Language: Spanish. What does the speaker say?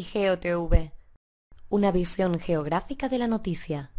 iGeoTV, una visión geográfica de la noticia.